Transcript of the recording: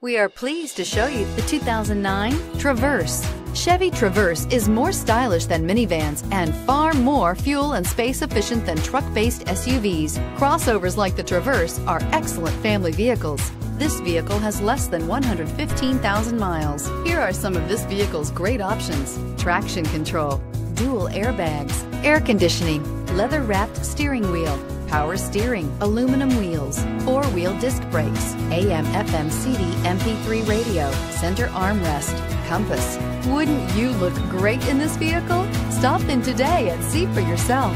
We are pleased to show you the 2009 Traverse. Chevy Traverse is more stylish than minivans and far more fuel and space efficient than truck-based SUVs. Crossovers like the Traverse are excellent family vehicles. This vehicle has less than 115,000 miles. Here are some of this vehicle's great options: traction control, dual airbags, air conditioning, leather-wrapped steering wheel, power steering, aluminum wheels, four-wheel disc brakes, AM/FM CD MP3 radio, center armrest, compass. Wouldn't you look great in this vehicle? Stop in today and see for yourself.